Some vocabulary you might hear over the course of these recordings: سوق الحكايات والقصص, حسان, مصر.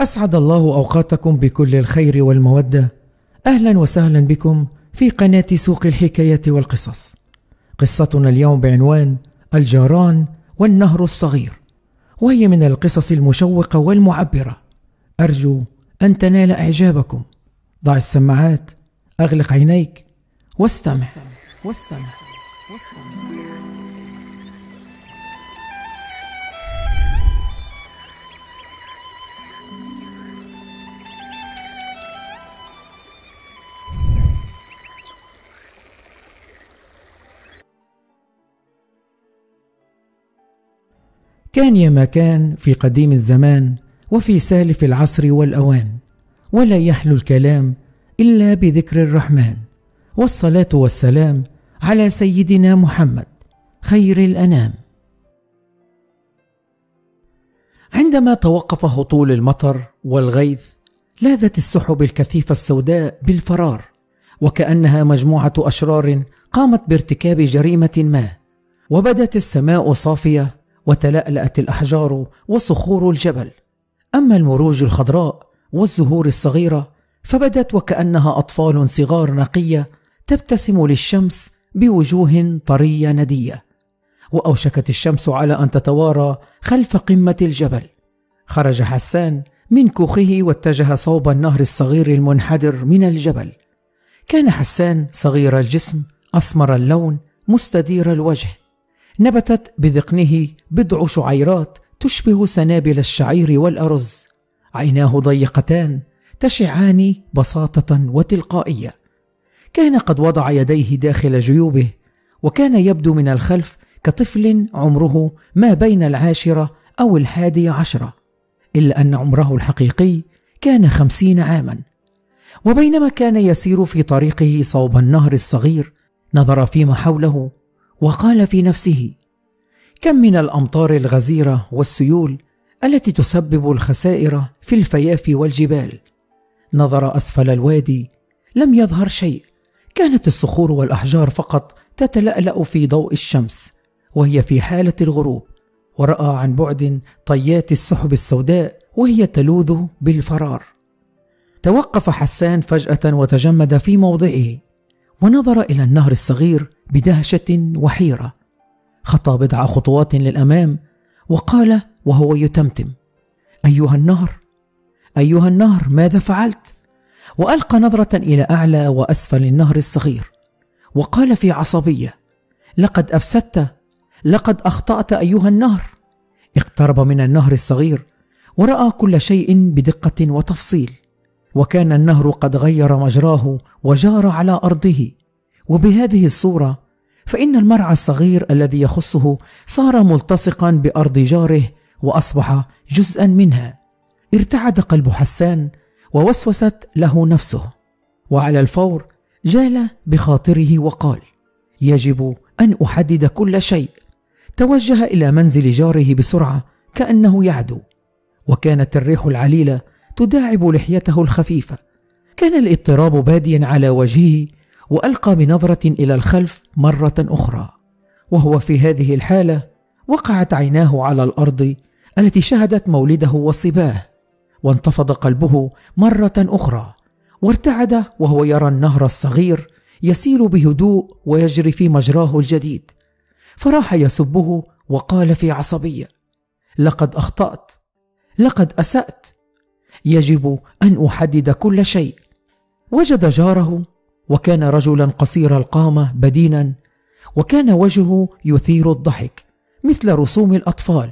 أسعد الله أوقاتكم بكل الخير والمودة. أهلا وسهلا بكم في قناة سوق الحكايات والقصص. قصتنا اليوم بعنوان الجاران والنهر الصغير، وهي من القصص المشوقة والمعبرة. أرجو أن تنال إعجابكم. ضع السماعات، أغلق عينيك واستمع. كان يا ما كان في قديم الزمان وفي سالف العصر والأوان، ولا يحلو الكلام إلا بذكر الرحمن، والصلاة والسلام على سيدنا محمد خير الأنام. عندما توقف هطول المطر والغيث، لاذت السحب الكثيفة السوداء بالفرار، وكأنها مجموعة أشرار قامت بارتكاب جريمة ما، وبدت السماء صافية وتلألأت الأحجار وصخور الجبل. أما المروج الخضراء والزهور الصغيرة فبدت وكأنها أطفال صغار نقية تبتسم للشمس بوجوه طرية ندية. وأوشكت الشمس على أن تتوارى خلف قمة الجبل. خرج حسان من كوخه واتجه صوب النهر الصغير المنحدر من الجبل. كان حسان صغير الجسم، أسمر اللون، مستدير الوجه. نبتت بذقنه بضع شعيرات تشبه سنابل الشعير والأرز. عيناه ضيقتان تشعان بساطة وتلقائية. كان قد وضع يديه داخل جيوبه، وكان يبدو من الخلف كطفل عمره ما بين 10 أو 11، إلا أن عمره الحقيقي كان 50 عاما. وبينما كان يسير في طريقه صوب النهر الصغير، نظر فيما حوله وقال في نفسه: كم من الأمطار الغزيرة والسيول التي تسبب الخسائر في الفيافي والجبال. نظر أسفل الوادي، لم يظهر شيء، كانت الصخور والأحجار فقط تتلألأ في ضوء الشمس وهي في حالة الغروب. ورأى عن بعد طيات السحب السوداء وهي تلوذ بالفرار. توقف حسان فجأة وتجمد في موضعه، ونظر إلى النهر الصغير بدهشة وحيرة. خطى بضع خطوات للأمام وقال وهو يتمتم: أيها النهر، أيها النهر، ماذا فعلت؟ وألقى نظرة إلى أعلى وأسفل النهر الصغير وقال في عصبية: لقد أفسدت، لقد أخطأت أيها النهر. اقترب من النهر الصغير ورأى كل شيء بدقة وتفصيل، وكان النهر قد غير مجراه وجار على أرضه. وبهذه الصورة فإن المرعى الصغير الذي يخصه صار ملتصقا بأرض جاره وأصبح جزءا منها. ارتعد قلب حسان ووسوست له نفسه، وعلى الفور جال بخاطره وقال: يجب أن أحدد كل شيء. توجه إلى منزل جاره بسرعة كأنه يعدو، وكانت الريح العليلة تداعب لحيته الخفيفة. كان الاضطراب باديا على وجهه، وألقى بنظرة إلى الخلف مرة أخرى. وهو في هذه الحالة وقعت عيناه على الأرض التي شهدت مولده وصباه، وانتفض قلبه مرة أخرى، وارتعد وهو يرى النهر الصغير يسيل بهدوء ويجري في مجراه الجديد. فراح يسبه وقال في عصبية: لقد أخطأت، لقد أسأت، يجب أن أحدد كل شيء. وجد جاره، وكان رجلا قصير القامة بدينا، وكان وجهه يثير الضحك مثل رسوم الأطفال،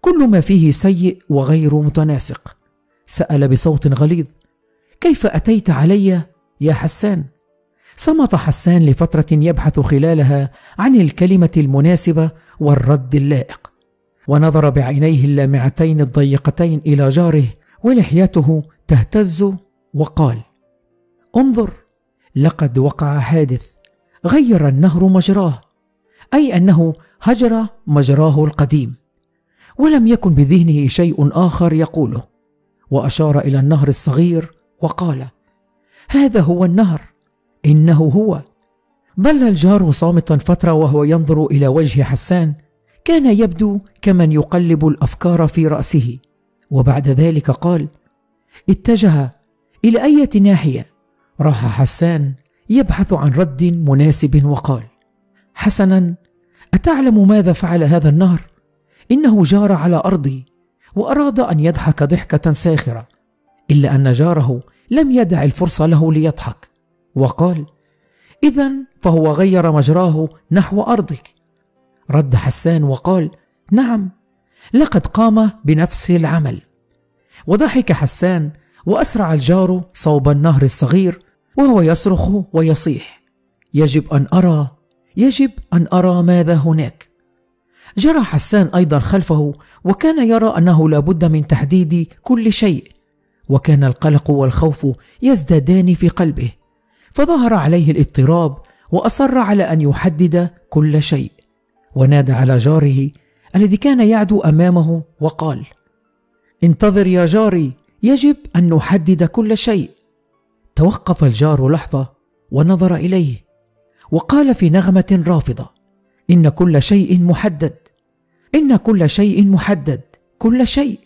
كل ما فيه سيء وغير متناسق. سأل بصوت غليظ: كيف أتيت علي يا حسان؟ صمت حسان لفترة يبحث خلالها عن الكلمة المناسبة والرد اللائق، ونظر بعينيه اللامعتين الضيقتين إلى جاره ولحيته تهتز وقال: انظر، لقد وقع حادث، غير النهر مجراه، أي أنه هجر مجراه القديم. ولم يكن بذهنه شيء آخر يقوله، وأشار إلى النهر الصغير وقال: هذا هو النهر، إنه هو. ظل الجار صامتا فترة وهو ينظر إلى وجه حسان. كان يبدو كمن يقلب الأفكار في رأسه، وبعد ذلك قال: اتجه إلى أية ناحية؟ راح حسان يبحث عن رد مناسب وقال: حسنا، أتعلم ماذا فعل هذا النهر؟ إنه جار على أرضي. وأراد أن يضحك ضحكة ساخرة، إلا أن جاره لم يدع الفرصة له ليضحك، وقال: إذا فهو غير مجراه نحو أرضك. رد حسان وقال: نعم، لقد قام بنفس العمل. وضحك حسان، وأسرع الجار صوب النهر الصغير وهو يصرخ ويصيح: يجب أن أرى ماذا هناك. جرى حسان أيضا خلفه، وكان يرى أنه لا بد من تحديد كل شيء، وكان القلق والخوف يزدادان في قلبه، فظهر عليه الاضطراب، وأصر على أن يحدد كل شيء، ونادى على جاره الذي كان يعدو أمامه وقال: انتظر يا جاري، يجب أن نحدد كل شيء. توقف الجار لحظة ونظر إليه، وقال في نغمة رافضة: إن كل شيء محدد، كل شيء.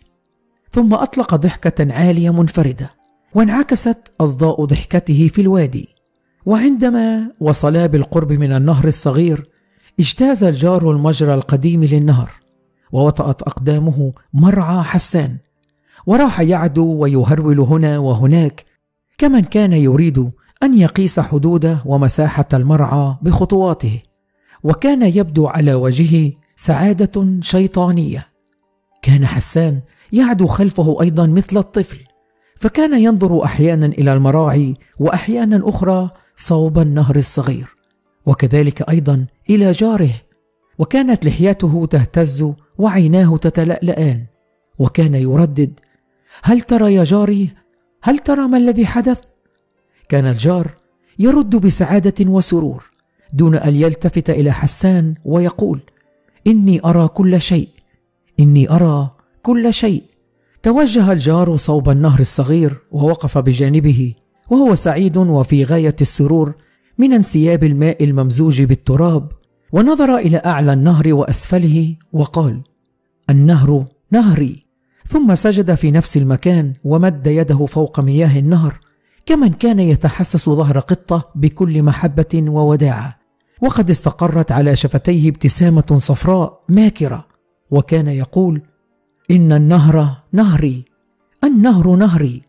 ثم أطلق ضحكة عالية منفردة، وانعكست أصداء ضحكته في الوادي. وعندما وصلا بالقرب من النهر الصغير، اجتاز الجار المجرى القديم للنهر، ووطأت أقدامه مرعى حسان، وراح يعدو ويهرول هنا وهناك، كمن كان يريد أن يقيس حدود ومساحة المرعى بخطواته، وكان يبدو على وجهه سعادة شيطانية. كان حسان يعدو خلفه أيضا مثل الطفل، فكان ينظر أحيانا إلى المراعي، وأحيانا أخرى صوب النهر الصغير، وكذلك أيضا إلى جاره، وكانت لحيته تهتز وعيناه تتلألأان، وكان يردد: هل ترى يا جاري؟ هل ترى ما الذي حدث؟ كان الجار يرد بسعادة وسرور، دون أن يلتفت إلى حسان، ويقول: إني أرى كل شيء. توجه الجار صوب النهر الصغير، ووقف بجانبه، وهو سعيد وفي غاية السرور من انسياب الماء الممزوج بالتراب، ونظر إلى أعلى النهر وأسفله، وقال: النهر نهري. ثم سجد في نفس المكان، ومد يده فوق مياه النهر، كمن كان يتحسس ظهر قطة بكل محبة ووداعة، وقد استقرت على شفتيه ابتسامة صفراء ماكرة، وكان يقول: إن النهر نهري، النهر نهري.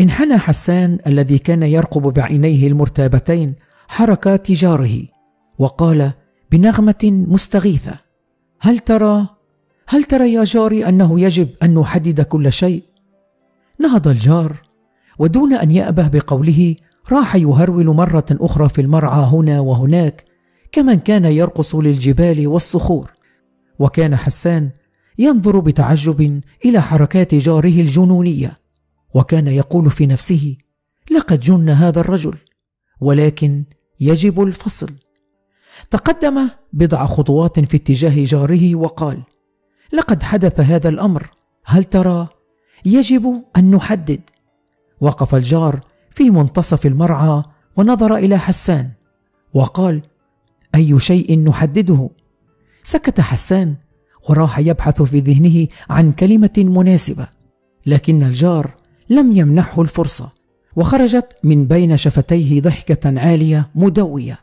انحنى حسان الذي كان يرقب بعينيه المرتابتين حركات جاره، وقال بنغمة مستغيثة: هل ترى يا جاري أنه يجب أن نحدد كل شيء؟ نهض الجار، ودون أن يأبه بقوله راح يهرول مرة أخرى في المرعى هنا وهناك، كمن كان يرقص للجبال والصخور. وكان حسان ينظر بتعجب إلى حركات جاره الجنونية، وكان يقول في نفسه: لقد جن هذا الرجل، ولكن يجب الفصل. تقدم بضع خطوات في اتجاه جاره وقال: لقد حدث هذا الأمر، هل ترى؟ يجب أن نحدد. وقف الجار في منتصف المرعى، ونظر إلى حسان وقال: أي شيء نحدده؟ سكت حسان، وراح يبحث في ذهنه عن كلمة مناسبة، لكن الجار لم يمنحه الفرصة، وخرجت من بين شفتيه ضحكة عالية مدوية،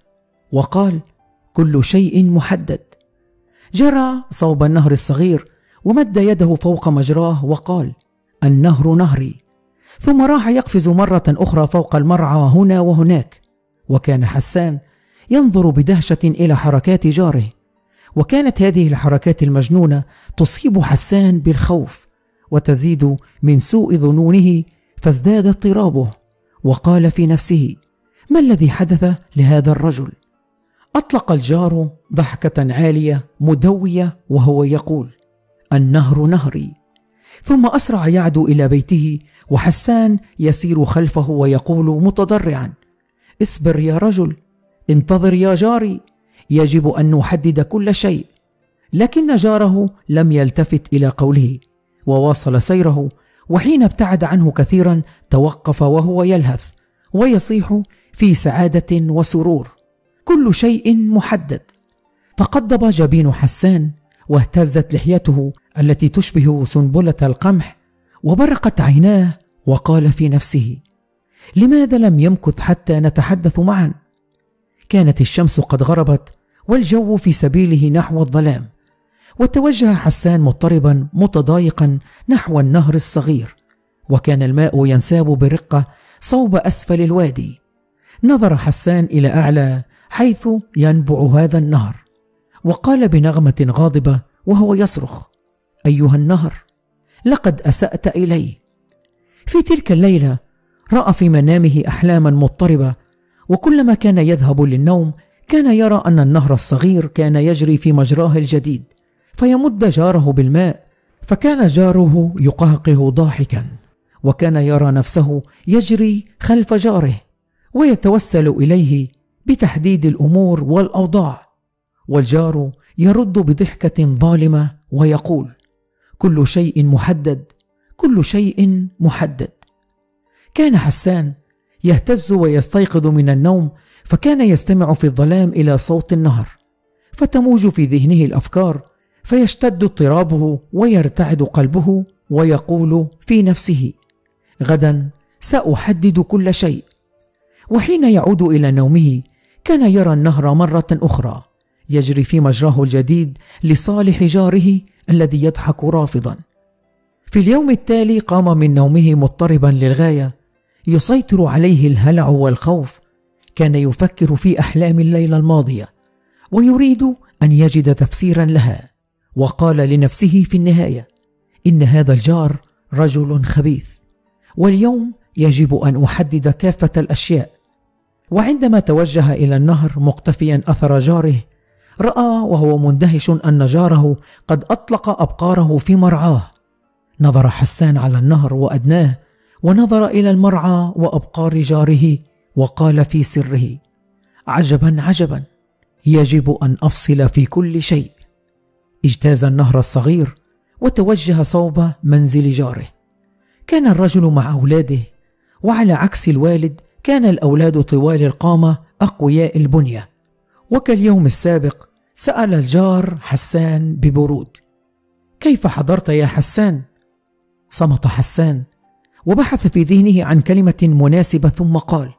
وقال: كل شيء محدد. جرى صوب النهر الصغير، ومد يده فوق مجراه، وقال: النهر نهري. ثم راح يقفز مرة أخرى فوق المرعى هنا وهناك، وكان حسان ينظر بدهشة إلى حركات جاره، وكانت هذه الحركات المجنونة تصيب حسان بالخوف، وتزيد من سوء ظنونه، فازداد اضطرابه، وقال في نفسه: ما الذي حدث لهذا الرجل؟ أطلق الجار ضحكة عالية مدوية وهو يقول: النهر نهري. ثم أسرع يعدو إلى بيته، وحسان يسير خلفه ويقول متضرعا: اصبر يا رجل، انتظر يا جاري، يجب أن نحدد كل شيء. لكن جاره لم يلتفت إلى قوله، وواصل سيره، وحين ابتعد عنه كثيرا توقف وهو يلهث ويصيح في سعادة وسرور: كل شيء محدد. تقضب جبين حسان، واهتزت لحيته التي تشبه سنبلة القمح، وبرقت عيناه، وقال في نفسه: لماذا لم يمكث حتى نتحدث معا؟ كانت الشمس قد غربت والجو في سبيله نحو الظلام. وتوجه حسان مضطربا متضايقا نحو النهر الصغير، وكان الماء ينساب برقة صوب أسفل الوادي. نظر حسان إلى أعلى حيث ينبع هذا النهر، وقال بنغمة غاضبة وهو يصرخ: أيها النهر، لقد أسأت إلي. في تلك الليلة رأى في منامه أحلاما مضطربة، وكلما كان يذهب للنوم كان يرى أن النهر الصغير كان يجري في مجراه الجديد فيمد جاره بالماء، فكان جاره يقهقه ضاحكا، وكان يرى نفسه يجري خلف جاره ويتوسل إليه بتحديد الأمور والأوضاع، والجار يرد بضحكة ظالمة ويقول: كل شيء محدد، كل شيء محدد. كان حسان يهتز ويستيقظ من النوم، فكان يستمع في الظلام إلى صوت النهر فتموج في ذهنه الأفكار، فيشتد اضطرابه ويرتعد قلبه ويقول في نفسه: غدا سأحدد كل شيء. وحين يعود إلى نومه كان يرى النهر مرة أخرى يجري في مجراه الجديد لصالح جاره الذي يضحك رافضا. في اليوم التالي قام من نومه مضطربا للغاية، يسيطر عليه الهلع والخوف. كان يفكر في أحلام الليلة الماضية ويريد أن يجد تفسيرا لها، وقال لنفسه في النهاية: إن هذا الجار رجل خبيث، واليوم يجب أن أحدد كافة الأشياء. وعندما توجه إلى النهر مقتفيا أثر جاره، رأى وهو مندهش أن جاره قد أطلق أبقاره في مرعاه. نظر حسان على النهر وأدناه، ونظر إلى المرعى وأبقار جاره، وقال في سره: عجبا عجبا، يجب أن أفصل في كل شيء. اجتاز النهر الصغير وتوجه صوب منزل جاره. كان الرجل مع أولاده، وعلى عكس الوالد كان الأولاد طوال القامة أقوياء البنية. وكاليوم السابق سأل الجار حسان ببرود: كيف حضرت يا حسان؟ صمت حسان وبحث في ذهنه عن كلمة مناسبة، ثم قال: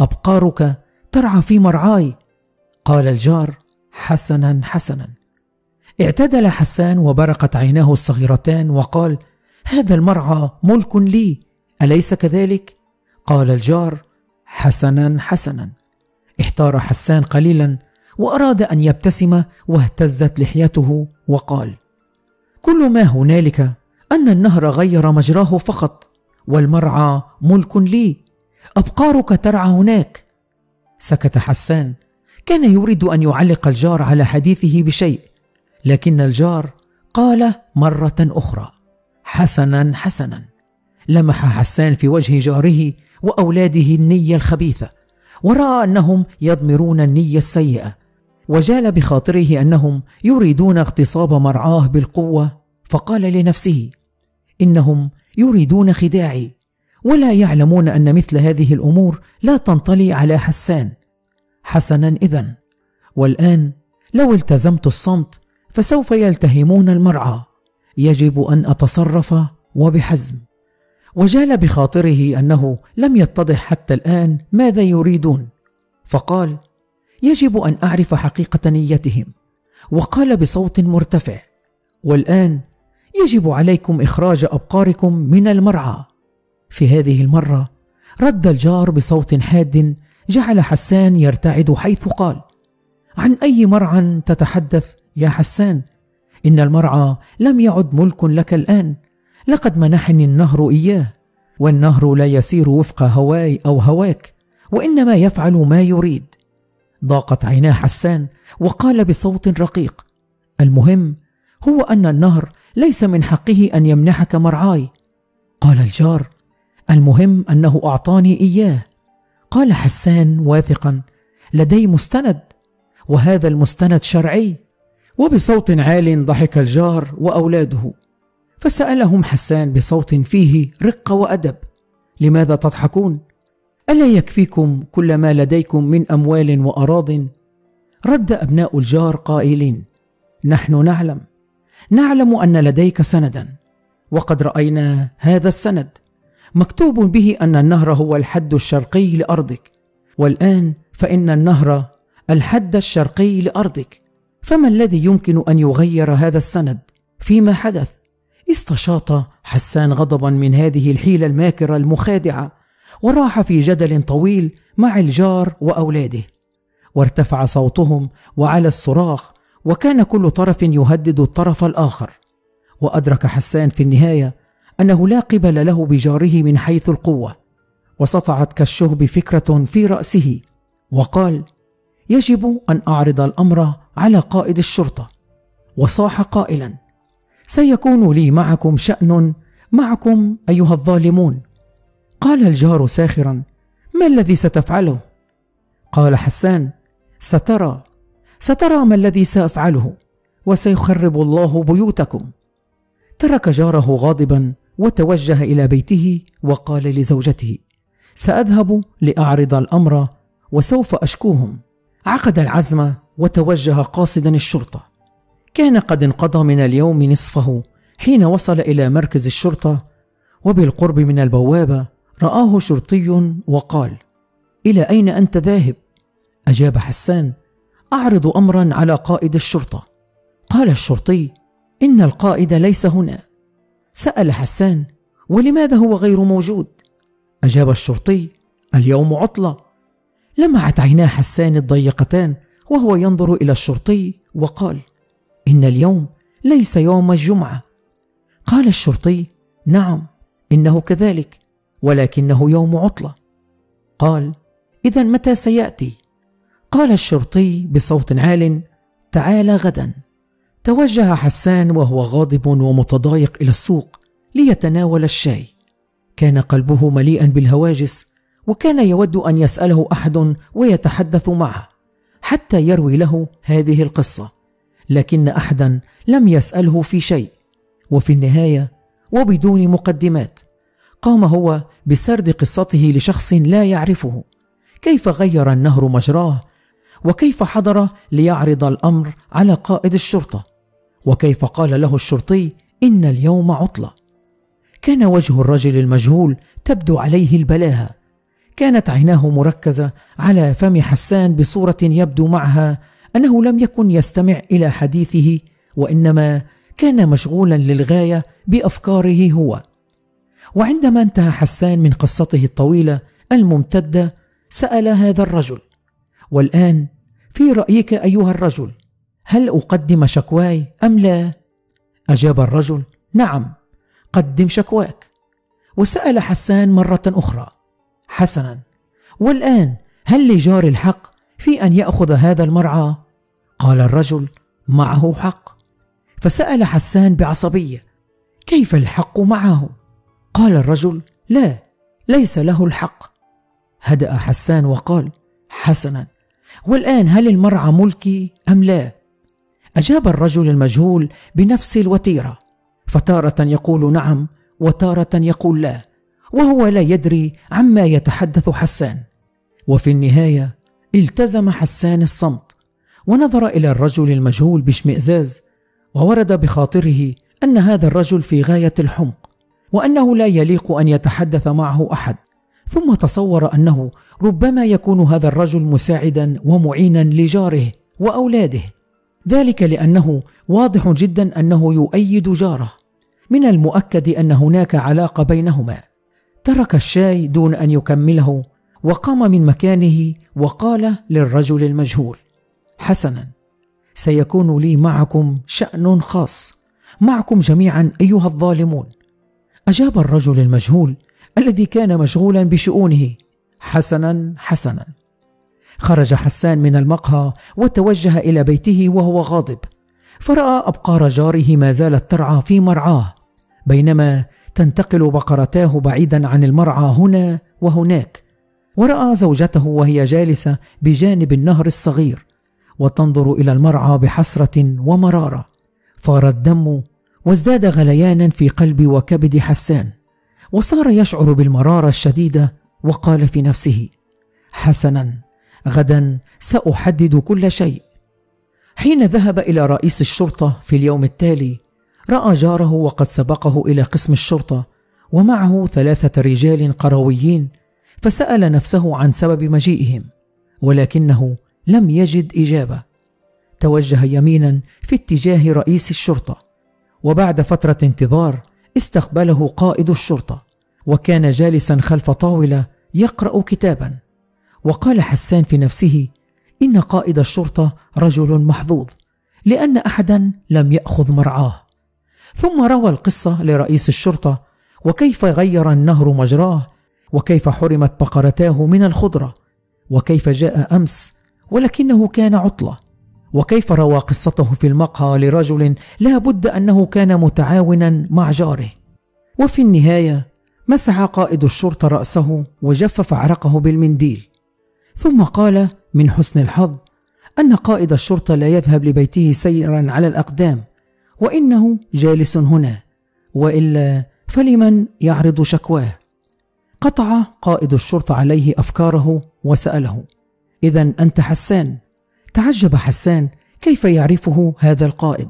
أبقارك ترعى في مرعاي. قال الجار: حسنا حسنا. اعتدل حسان وبرقت عيناه الصغيرتان وقال: هذا المرعى ملك لي، أليس كذلك؟ قال الجار: حسنا حسنا. احتار حسان قليلا وأراد أن يبتسم، واهتزت لحيته وقال: كل ما هنالك أن النهر غير مجراه فقط، والمرعى ملك لي، أبقارك ترعى هناك. سكت حسان، كان يريد أن يعلق الجار على حديثه بشيء، لكن الجار قال مرة أخرى: حسنا حسنا. لمح حسان في وجه جاره وأولاده النية الخبيثة، ورأى أنهم يضمرون النية السيئة، وجال بخاطره أنهم يريدون اغتصاب مرعاه بالقوة، فقال لنفسه: إنهم يريدون خداعي، ولا يعلمون أن مثل هذه الأمور لا تنطلي على حسان. حسنا إذن، والآن لو التزمت الصمت فسوف يلتهمون المرعى، يجب أن أتصرف وبحزم. وجال بخاطره أنه لم يتضح حتى الآن ماذا يريدون، فقال: يجب أن أعرف حقيقة نيتهم. وقال بصوت مرتفع: والآن يجب عليكم إخراج أبقاركم من المرعى. في هذه المرة رد الجار بصوت حاد جعل حسان يرتعد، حيث قال: عن أي مرعى تتحدث يا حسان؟ إن المرعى لم يعد ملك لك الآن، لقد منحني النهر إياه، والنهر لا يسير وفق هواي أو هواك، وإنما يفعل ما يريد. ضاقت عينا حسان وقال بصوت رقيق: المهم هو أن النهر ليس من حقه أن يمنحك مرعاي. قال الجار: المهم أنه أعطاني إياه. قال حسان واثقا: لدي مستند، وهذا المستند شرعي. وبصوت عال ضحك الجار وأولاده، فسألهم حسان بصوت فيه رقة وأدب: لماذا تضحكون؟ ألا يكفيكم كل ما لديكم من أموال وأراضٍ؟ رد أبناء الجار قائلين: نحن نعلم أن لديك سندا، وقد رأينا هذا السند، مكتوب به أن النهر هو الحد الشرقي لأرضك، والآن فإن النهر الحد الشرقي لأرضك، فما الذي يمكن أن يغير هذا السند فيما حدث؟ استشاط حسان غضبا من هذه الحيلة الماكرة المخادعة، وراح في جدل طويل مع الجار وأولاده، وارتفع صوتهم وعلى الصراخ، وكان كل طرف يهدد الطرف الآخر. وأدرك حسان في النهاية أنه لا قبل له بجاره من حيث القوة، وسطعت كالشهب فكرة في رأسه، وقال: يجب أن أعرض الأمر على قائد الشرطة. وصاح قائلا: سيكون لي معكم شأن، معكم أيها الظالمون. قال الجار ساخرا: ما الذي ستفعله؟ قال حسان: سترى ما الذي سأفعله، وسيخرب الله بيوتكم. ترك جاره غاضبا وتوجه إلى بيته، وقال لزوجته: سأذهب لأعرض الأمر وسوف أشكوهم. عقد العزم وتوجه قاصدا الشرطة. كان قد انقضى من اليوم نصفه حين وصل إلى مركز الشرطة، وبالقرب من البوابة رآه شرطي وقال: إلى أين أنت ذاهب؟ أجاب حسان: أعرض أمرا على قائد الشرطة. قال الشرطي: إن القائد ليس هنا. سأل حسان: ولماذا هو غير موجود؟ أجاب الشرطي: اليوم عطلة. لمعت عينا حسان الضيقتان وهو ينظر إلى الشرطي، وقال: إن اليوم ليس يوم الجمعة. قال الشرطي: نعم، إنه كذلك، ولكنه يوم عطلة. قال: إذا متى سيأتي؟ قال الشرطي بصوت عال: تعال غدا. توجه حسان وهو غاضب ومتضايق إلى السوق ليتناول الشاي. كان قلبه مليئا بالهواجس، وكان يود أن يسأله أحد ويتحدث معه حتى يروي له هذه القصة، لكن أحدا لم يسأله في شيء. وفي النهاية وبدون مقدمات قام هو بسرد قصته لشخص لا يعرفه، كيف غير النهر مجراه، وكيف حضر ليعرض الأمر على قائد الشرطة، وكيف قال له الشرطي: إن اليوم عطلة. كان وجه الرجل المجهول تبدو عليه البلاهة، كانت عيناه مركزة على فم حسان بصورة يبدو معها أنه لم يكن يستمع إلى حديثه، وإنما كان مشغولا للغاية بأفكاره هو. وعندما انتهى حسان من قصته الطويلة الممتدة سأل هذا الرجل: والآن في رأيك أيها الرجل، هل أقدم شكواي أم لا؟ أجاب الرجل: نعم، قدم شكواك. وسأل حسان مرة أخرى: حسنا، والآن هل لجار الحق في أن يأخذ هذا المرعى؟ قال الرجل: معه حق. فسأل حسان بعصبية: كيف الحق معه؟ قال الرجل: لا، ليس له الحق. هدأ حسان وقال: حسنا، والآن هل المرعى ملكي أم لا؟ أجاب الرجل المجهول بنفس الوتيرة، فتارة يقول نعم وتارة يقول لا، وهو لا يدري عما يتحدث حسان. وفي النهاية التزم حسان الصمت، ونظر إلى الرجل المجهول باشمئزاز، وورد بخاطره أن هذا الرجل في غاية الحمق، وأنه لا يليق أن يتحدث معه أحد. ثم تصور أنه ربما يكون هذا الرجل مساعدا ومعينا لجاره وأولاده، ذلك لأنه واضح جدا أنه يؤيد جاره، من المؤكد أن هناك علاقة بينهما. ترك الشاي دون أن يكمله، وقام من مكانه وقال للرجل المجهول: حسنا، سيكون لي معكم شأن خاص، معكم جميعا أيها الظالمون. أجاب الرجل المجهول الذي كان مشغولا بشؤونه: حسنا حسنا. خرج حسان من المقهى وتوجه إلى بيته وهو غاضب، فرأى أبقار جاره ما زالت ترعى في مرعاه، بينما تنتقل بقرتاه بعيدا عن المرعى هنا وهناك. ورأى زوجته وهي جالسة بجانب النهر الصغير وتنظر إلى المرعى بحسرة ومرارة. فار الدم وازداد غليانا في قلب وكبد حسان، وصار يشعر بالمرارة الشديدة، وقال في نفسه: حسنا، غدا سأحدد كل شيء. حين ذهب إلى رئيس الشرطة في اليوم التالي رأى جاره وقد سبقه إلى قسم الشرطة، ومعه 3 رجال قرويين، فسأل نفسه عن سبب مجيئهم، ولكنه لم يجد إجابة. توجه يمينا في اتجاه رئيس الشرطة، وبعد فترة انتظار استقبله قائد الشرطة، وكان جالسا خلف طاولة يقرأ كتابا. وقال حسان في نفسه إن قائد الشرطة رجل محظوظ، لأن أحدا لم يأخذ مرعاه. ثم روى القصة لرئيس الشرطة، وكيف غير النهر مجراه، وكيف حرمت بقرتاه من الخضرة، وكيف جاء أمس ولكنه كان عطلة، وكيف روى قصته في المقهى لرجل لا بد أنه كان متعاونا مع جاره. وفي النهاية مسح قائد الشرطة رأسه وجفف عرقه بالمنديل، ثم قال من حسن الحظ أن قائد الشرطة لا يذهب لبيته سيرا على الأقدام، وإنه جالس هنا، وإلا فلمن يعرض شكواه. قطع قائد الشرطة عليه أفكاره وسأله: إذا أنت حسان؟ تعجب حسان كيف يعرفه هذا القائد،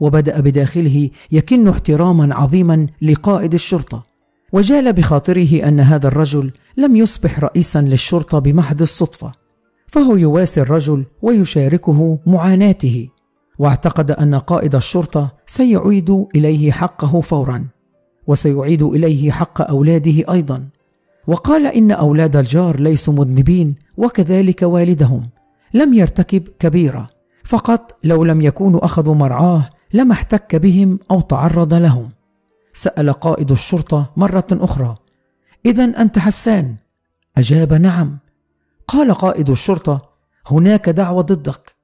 وبدأ بداخله يكن احتراما عظيما لقائد الشرطة، وجال بخاطره أن هذا الرجل لم يصبح رئيسا للشرطة بمحض الصدفة، فهو يواسي الرجل ويشاركه معاناته، واعتقد أن قائد الشرطة سيعيد إليه حقه فورا، وسيعيد إليه حق أولاده أيضا. وقال إن أولاد الجار ليسوا مذنبين، وكذلك والدهم لم يرتكب كبيرة، فقط لو لم يكونوا أخذوا مرعاه لما احتك بهم أو تعرض لهم. سأل قائد الشرطة مرة أخرى: إذا أنت حسان؟ أجاب: نعم. قال قائد الشرطة: هناك دعوة ضدك.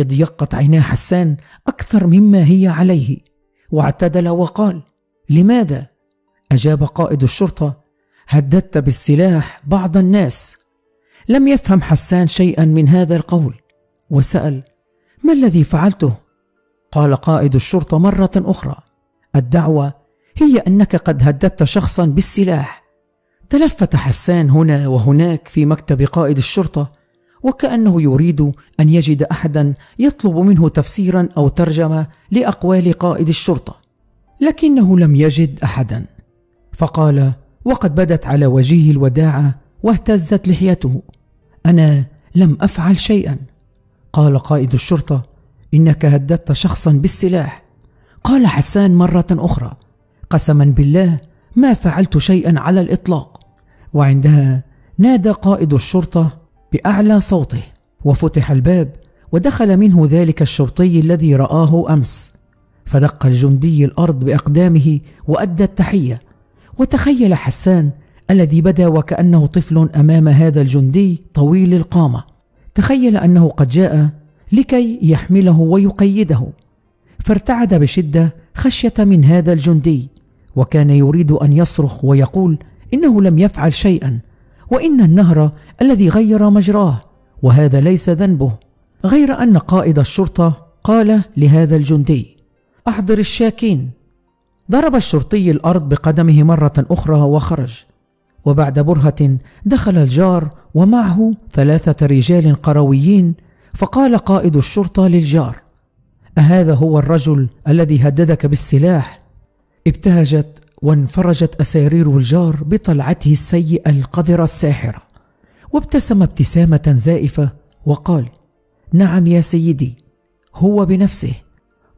اضيقت عينا حسان أكثر مما هي عليه، واعتدل وقال: لماذا؟ أجاب قائد الشرطة: هددت بالسلاح بعض الناس. لم يفهم حسان شيئا من هذا القول، وسأل: ما الذي فعلته؟ قال قائد الشرطة مرة أخرى: الدعوة هي أنك قد هددت شخصا بالسلاح. تلفت حسان هنا وهناك في مكتب قائد الشرطة، وكأنه يريد أن يجد أحدا يطلب منه تفسيرا أو ترجمة لأقوال قائد الشرطة، لكنه لم يجد أحدا. فقال وقد بدت على وجهه الوداعة واهتزت لحيته: أنا لم أفعل شيئا. قال قائد الشرطة: إنك هددت شخصا بالسلاح. قال حسان مرة أخرى: قسما بالله ما فعلت شيئا على الإطلاق. وعندها نادى قائد الشرطة بأعلى صوته، وفتح الباب، ودخل منه ذلك الشرطي الذي رآه أمس، فدق الجندي الأرض بأقدامه وأدى التحية. وتخيل حسان الذي بدا وكأنه طفل أمام هذا الجندي طويل القامة، تخيل أنه قد جاء لكي يحمله ويقيده، فارتعد بشدة خشية من هذا الجندي، وكان يريد أن يصرخ ويقول إنه لم يفعل شيئا، وإن النهر الذي غير مجراه، وهذا ليس ذنبه. غير أن قائد الشرطة قال لهذا الجندي: أحضر الشاكين. ضرب الشرطي الأرض بقدمه مرة أخرى وخرج. وبعد برهة دخل الجار ومعه 3 رجال قرويين، فقال قائد الشرطة للجار: أهذا هو الرجل الذي هددك بالسلاح؟ ابتهجت وانفرجت أسارير الجار بطلعته السيئة القذرة الساحرة، وابتسم ابتسامة زائفة وقال: نعم يا سيدي، هو بنفسه.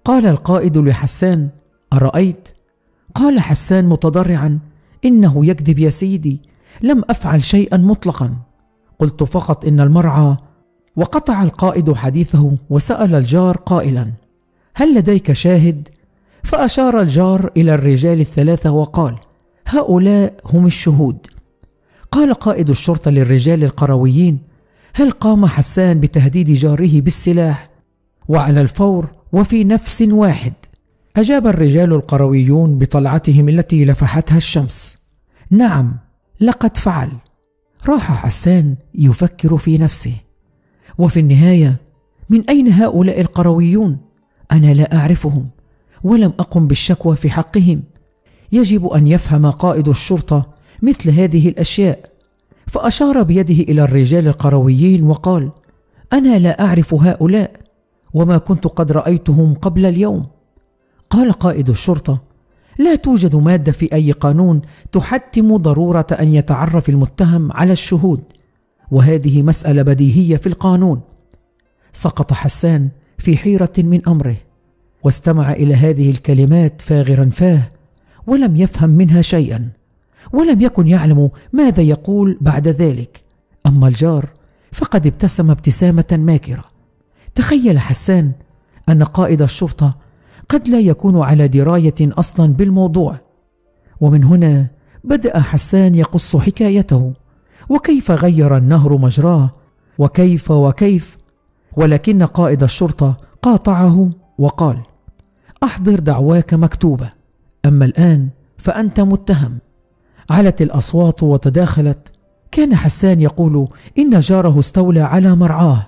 قال القائد لحسان: أرأيت؟ قال حسان متضرعا: إنه يكذب يا سيدي، لم أفعل شيئا مطلقا، قلت فقط إن المرعى. وقطع القائد حديثه وسأل الجار قائلا: هل لديك شاهد؟ فأشار الجار إلى الرجال 3 وقال: هؤلاء هم الشهود. قال قائد الشرطة للرجال القرويين: هل قام حسان بتهديد جاره بالسلاح؟ وعلى الفور وفي نفس واحد أجاب الرجال القرويون بطلعتهم التي لفحتها الشمس: نعم، لقد فعل. راح حسان يفكر في نفسه. وفي النهاية: من أين هؤلاء القرويون؟ أنا لا أعرفهم، ولم أقم بالشكوى في حقهم. يجب أن يفهم قائد الشرطة مثل هذه الأشياء. فأشار بيده إلى الرجال القرويين وقال: أنا لا أعرف هؤلاء، وما كنت قد رأيتهم قبل اليوم. قال قائد الشرطة: لا توجد مادة في أي قانون تحتم ضرورة أن يتعرف المتهم على الشهود، وهذه مسألة بديهية في القانون. سقط حسان في حيرة من أمره، واستمع إلى هذه الكلمات فاغرا فاه، ولم يفهم منها شيئا، ولم يكن يعلم ماذا يقول بعد ذلك. أما الجار فقد ابتسم ابتسامة ماكرة. تخيل حسان أن قائد الشرطة قد لا يكون على دراية أصلا بالموضوع، ومن هنا بدأ حسان يقص حكايته وكيف غير النهر مجراه وكيف، ولكن قائد الشرطة قاطعه وقال: أحضر دعواك مكتوبة، أما الآن فأنت متهم. علت الأصوات وتداخلت. كان حسان يقول إن جاره استولى على مرعاه،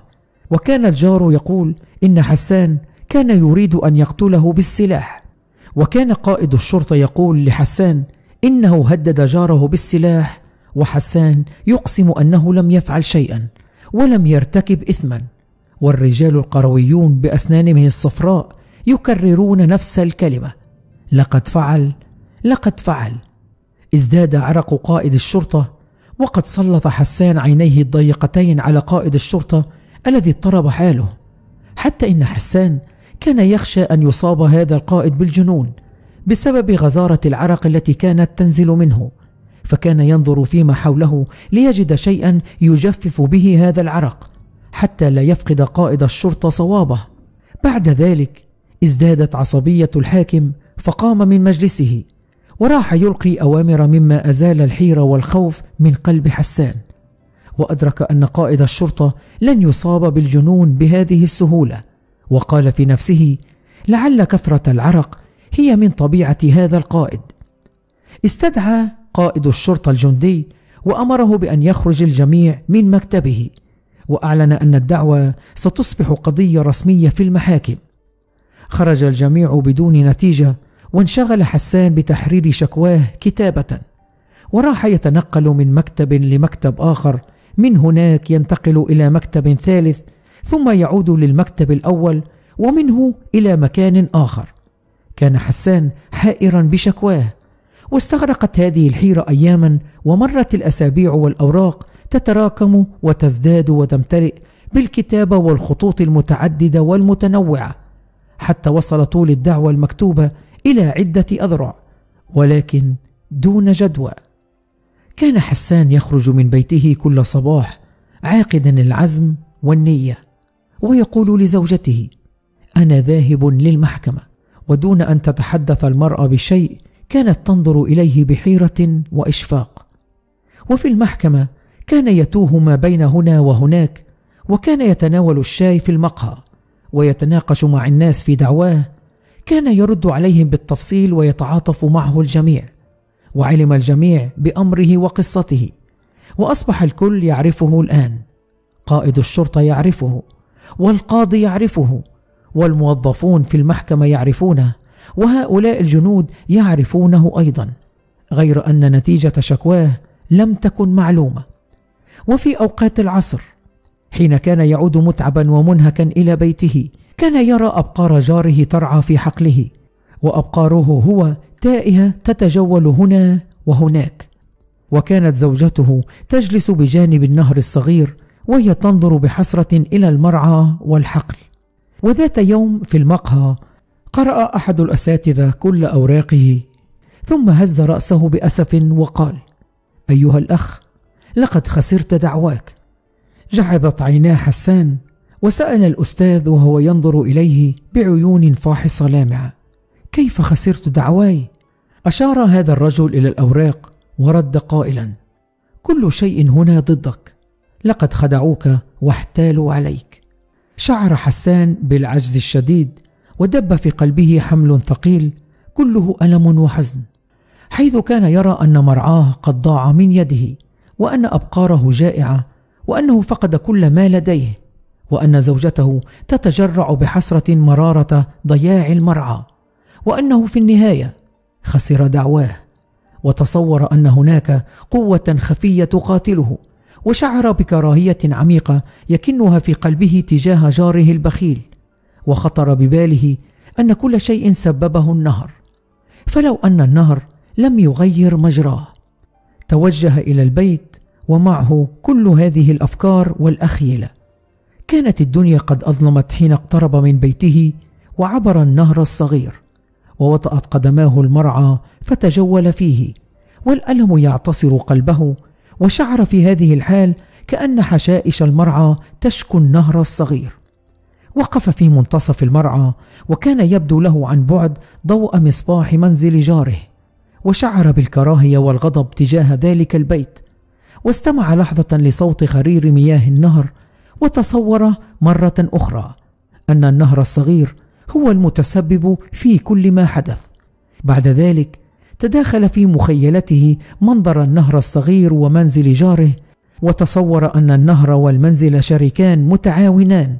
وكان الجار يقول إن حسان كان يريد أن يقتله بالسلاح، وكان قائد الشرطة يقول لحسان إنه هدد جاره بالسلاح، وحسان يقسم أنه لم يفعل شيئا ولم يرتكب إثما، والرجال القرويون بأسنانهم الصفراء يكررون نفس الكلمة: لقد فعل، لقد فعل. ازداد عرق قائد الشرطة، وقد سلط حسان عينيه الضيقتين على قائد الشرطة الذي اضطرب حاله، حتى إن حسان كان يخشى أن يصاب هذا القائد بالجنون بسبب غزارة العرق التي كانت تنزل منه، فكان ينظر فيما حوله ليجد شيئا يجفف به هذا العرق حتى لا يفقد قائد الشرطة صوابه. بعد ذلك ازدادت عصبية الحاكم، فقام من مجلسه وراح يلقي أوامر مما أزال الحيرة والخوف من قلب حسان، وأدرك أن قائد الشرطة لن يصاب بالجنون بهذه السهولة، وقال في نفسه: لعل كثرة العرق هي من طبيعة هذا القائد. استدعى قائد الشرطة الجندي وأمره بأن يخرج الجميع من مكتبه، وأعلن أن الدعوة ستصبح قضية رسمية في المحاكم. خرج الجميع بدون نتيجة، وانشغل حسان بتحرير شكواه كتابة، وراح يتنقل من مكتب لمكتب آخر، من هناك ينتقل إلى مكتب ثالث، ثم يعود للمكتب الأول، ومنه إلى مكان آخر. كان حسان حائرا بشكواه، واستغرقت هذه الحيرة أياما، ومرت الأسابيع والأوراق تتراكم وتزداد وتمتلئ بالكتابة والخطوط المتعددة والمتنوعة، حتى وصل طول الدعوة المكتوبة إلى عدة أذرع، ولكن دون جدوى. كان حسان يخرج من بيته كل صباح عاقدا العزم والنية، ويقول لزوجته: أنا ذاهب للمحكمة. ودون أن تتحدث المرأة بشيء، كانت تنظر إليه بحيرة وإشفاق. وفي المحكمة كان يتوه ما بين هنا وهناك، وكان يتناول الشاي في المقهى ويتناقش مع الناس في دعواه، كان يرد عليهم بالتفصيل ويتعاطف معه الجميع، وعلم الجميع بأمره وقصته، وأصبح الكل يعرفه الآن. قائد الشرطة يعرفه، والقاضي يعرفه، والموظفون في المحكمة يعرفونه، وهؤلاء الجنود يعرفونه أيضا، غير أن نتيجة شكواه لم تكن معلومة. وفي أوقات العصر حين كان يعود متعبا ومنهكا إلى بيته، كان يرى أبقار جاره ترعى في حقله، وأبقاره هو تائهة تتجول هنا وهناك، وكانت زوجته تجلس بجانب النهر الصغير وهي تنظر بحسرة إلى المرعى والحقل. وذات يوم في المقهى قرأ أحد الأساتذة كل أوراقه، ثم هز رأسه بأسف وقال: أيها الأخ، لقد خسرت دعواك. جعدت عينا حسان، وسأل الأستاذ وهو ينظر إليه بعيون فاحصة لامعة: كيف خسرت دعواي؟ أشار هذا الرجل إلى الأوراق ورد قائلا: كل شيء هنا ضدك، لقد خدعوك واحتالوا عليك. شعر حسان بالعجز الشديد، ودب في قلبه حمل ثقيل كله ألم وحزن، حيث كان يرى أن مرعاه قد ضاع من يده، وأن أبقاره جائعة، وأنه فقد كل ما لديه، وأن زوجته تتجرع بحسرة مرارة ضياع المرعى، وأنه في النهاية خسر دعواه. وتصور أن هناك قوة خفية تقاتله، وشعر بكراهية عميقة يكنها في قلبه تجاه جاره البخيل، وخطر بباله أن كل شيء سببه النهر، فلو أن النهر لم يغير مجراه. توجه إلى البيت ومعه كل هذه الأفكار والأخيلة. كانت الدنيا قد أظلمت حين اقترب من بيته وعبر النهر الصغير، ووطأت قدماه المرعى فتجول فيه، والألم يعتصر قلبه، وشعر في هذه الحال كأن حشائش المرعى تشكو النهر الصغير. وقف في منتصف المرعى، وكان يبدو له عن بعد ضوء مصباح منزل جاره، وشعر بالكراهية والغضب تجاه ذلك البيت، واستمع لحظة لصوت خرير مياه النهر، وتصور مرة أخرى أن النهر الصغير هو المتسبب في كل ما حدث. بعد ذلك تداخل في مخيلته منظر النهر الصغير ومنزل جاره، وتصور أن النهر والمنزل شريكان متعاونان،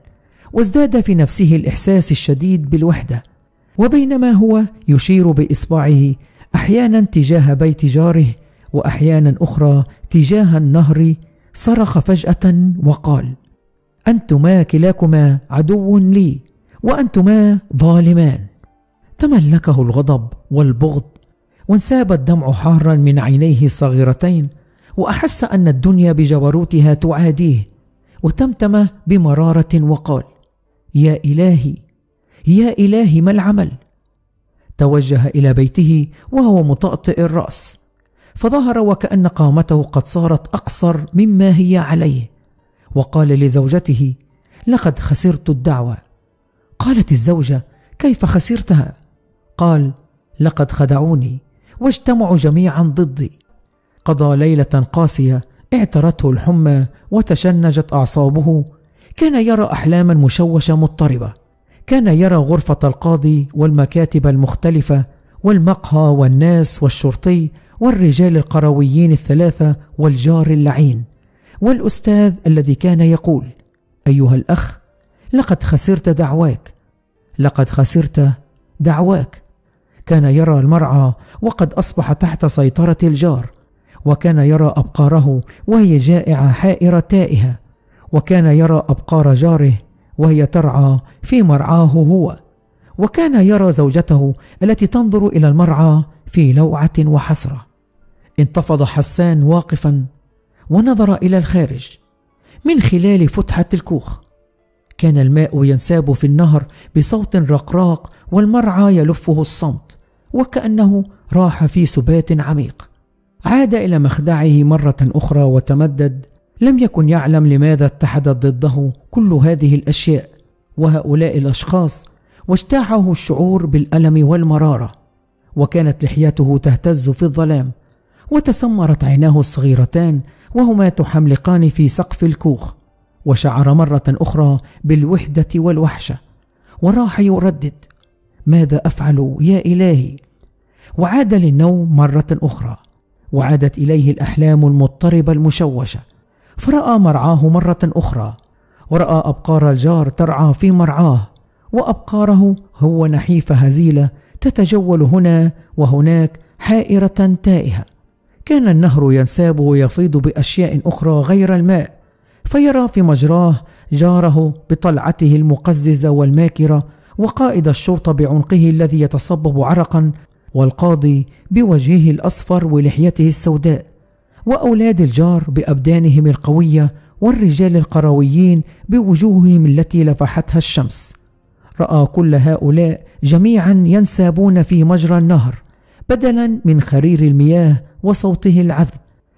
وازداد في نفسه الإحساس الشديد بالوحدة. وبينما هو يشير بإصبعه أحيانا تجاه بيت جاره وأحيانا أخرى تجاه النهر، صرخ فجأة وقال: أنتما كلاكما عدو لي، وأنتما ظالمان. تملكه الغضب والبغض، وانساب الدمع حارا من عينيه الصغيرتين، وأحس أن الدنيا بجبروتها تعاديه، وتمتم بمرارة وقال: يا إلهي يا إلهي، ما العمل؟ توجه إلى بيته وهو مطأطئ الرأس، فظهر وكأن قامته قد صارت أقصر مما هي عليه، وقال لزوجته: لقد خسرت الدعوة. قالت الزوجة: كيف خسرتها؟ قال: لقد خدعوني واجتمعوا جميعا ضدي. قضى ليلة قاسية اعترته الحمى وتشنجت أعصابه. كان يرى أحلاما مشوشة مضطربة، كان يرى غرفة القاضي والمكاتب المختلفة والمقهى والناس والشرطي والرجال القرويين الثلاثة والجار اللعين والأستاذ الذي كان يقول: أيها الأخ، لقد خسرت دعواك، لقد خسرت دعواك. كان يرى المرعى وقد أصبح تحت سيطرة الجار، وكان يرى أبقاره وهي جائعة حائرة تائهة، وكان يرى أبقار جاره وهي ترعى في مرعاه هو، وكان يرى زوجته التي تنظر إلى المرعى في لوعة وحسرة. انتفض حسان واقفا ونظر إلى الخارج من خلال فتحة الكوخ. كان الماء ينساب في النهر بصوت رقراق، والمرعى يلفه الصمت وكأنه راح في سبات عميق. عاد إلى مخدعه مرة أخرى وتمدد. لم يكن يعلم لماذا اتحدت ضده كل هذه الأشياء وهؤلاء الأشخاص، واجتاحه الشعور بالألم والمرارة، وكانت لحيته تهتز في الظلام، وتسمرت عيناه الصغيرتان وهما تحملقان في سقف الكوخ، وشعر مرة أخرى بالوحدة والوحشة، وراح يردد: ماذا أفعل يا إلهي؟ وعاد للنوم مرة أخرى، وعادت إليه الأحلام المضطربة المشوشة، فرأى مرعاه مرة أخرى، ورأى أبقار الجار ترعى في مرعاه، وأبقاره هو نحيفة هزيلة تتجول هنا وهناك حائرة تائهة. كان النهر ينساب ويفيض بأشياء أخرى غير الماء، فيرى في مجراه جاره بطلعته المقززة والماكرة، وقائد الشرطة بعنقه الذي يتصبب عرقا، والقاضي بوجهه الأصفر ولحيته السوداء، وأولاد الجار بأبدانهم القوية، والرجال القرويين بوجوههم التي لفحتها الشمس. رأى كل هؤلاء جميعا ينسابون في مجرى النهر بدلا من خرير المياه وصوته العذب.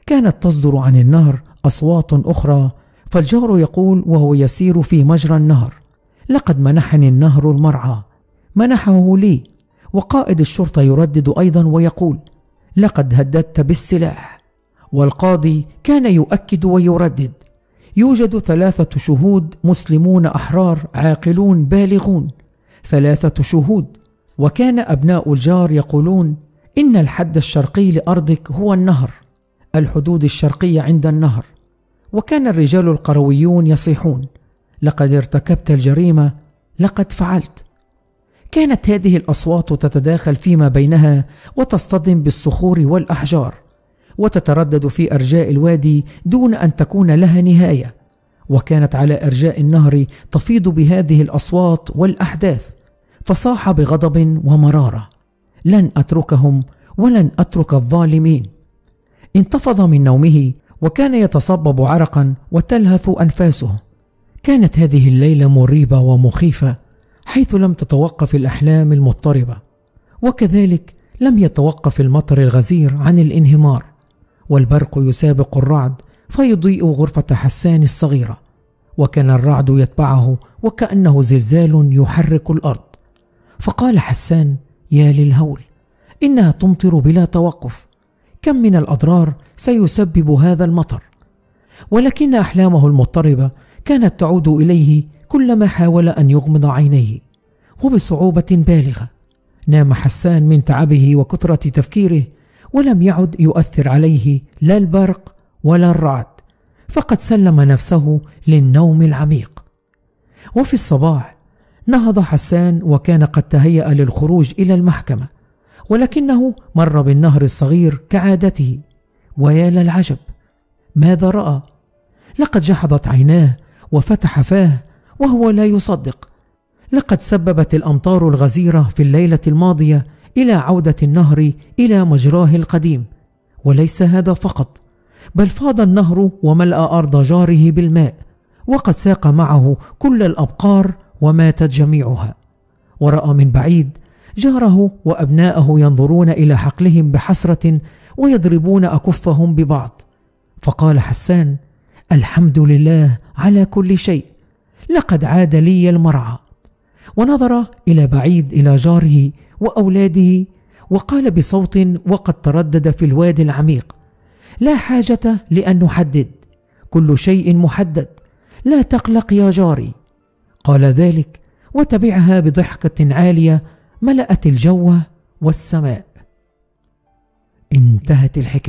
كانت تصدر عن النهر أصوات أخرى، فالجار يقول وهو يسير في مجرى النهر: لقد منحني النهر المرعى، منحه لي. وقائد الشرطة يردد أيضا ويقول: لقد هددت بالسلاح. والقاضي كان يؤكد ويردد. يوجد 3 شهود مسلمون أحرار عاقلون بالغون، 3 شهود. وكان أبناء الجار يقولون: إن الحد الشرقي لأرضك هو النهر، الحدود الشرقية عند النهر. وكان الرجال القرويون يصيحون: لقد ارتكبت الجريمة، لقد فعلت. كانت هذه الأصوات تتداخل فيما بينها وتصطدم بالصخور والأحجار، وتتردد في أرجاء الوادي دون أن تكون لها نهاية. وكانت على أرجاء النهر تفيض بهذه الأصوات والأحداث، فصاح بغضب ومرارة: لن أتركهم ولن أترك الظالمين. انتفض من نومه وكان يتصبب عرقا وتلهث أنفاسه. كانت هذه الليلة مريبة ومخيفة حيث لم تتوقف الأحلام المضطربة، وكذلك لم يتوقف المطر الغزير عن الانهمار، والبرق يسابق الرعد فيضيء غرفة حسان الصغيرة، وكان الرعد يتبعه وكأنه زلزال يحرك الأرض. فقال حسان: يا للهول، إنها تمطر بلا توقف، كم من الأضرار سيسبب هذا المطر؟ ولكن أحلامه المضطربة كانت تعود إليه كلما حاول أن يغمض عينيه وبصعوبة بالغة. نام حسان من تعبه وكثرة تفكيره، ولم يعد يؤثر عليه لا البرق ولا الرعد، فقد سلم نفسه للنوم العميق. وفي الصباح نهض حسان وكان قد تهيأ للخروج إلى المحكمة، ولكنه مر بالنهر الصغير كعادته، ويا للعجب، ماذا رأى؟ لقد جحظت عيناه وفتح فاه وهو لا يصدق. لقد سببت الأمطار الغزيرة في الليلة الماضية إلى عودة النهر إلى مجراه القديم، وليس هذا فقط، بل فاض النهر وملأ أرض جاره بالماء، وقد ساق معه كل الأبقار وماتت جميعها. ورأى من بعيد جاره وأبناءه ينظرون إلى حقلهم بحسرة ويضربون أكفهم ببعض. فقال حسان: الحمد لله على كل شيء، لقد عاد لي المرعى. ونظر إلى بعيد إلى جاره وأولاده وقال بصوت وقد تردد في الوادي العميق: لا حاجة لأن نحدد، كل شيء محدد، لا تقلق يا جاري. قال ذلك وتبعها بضحكة عالية ملأت الجو والسماء. انتهت الحكاية.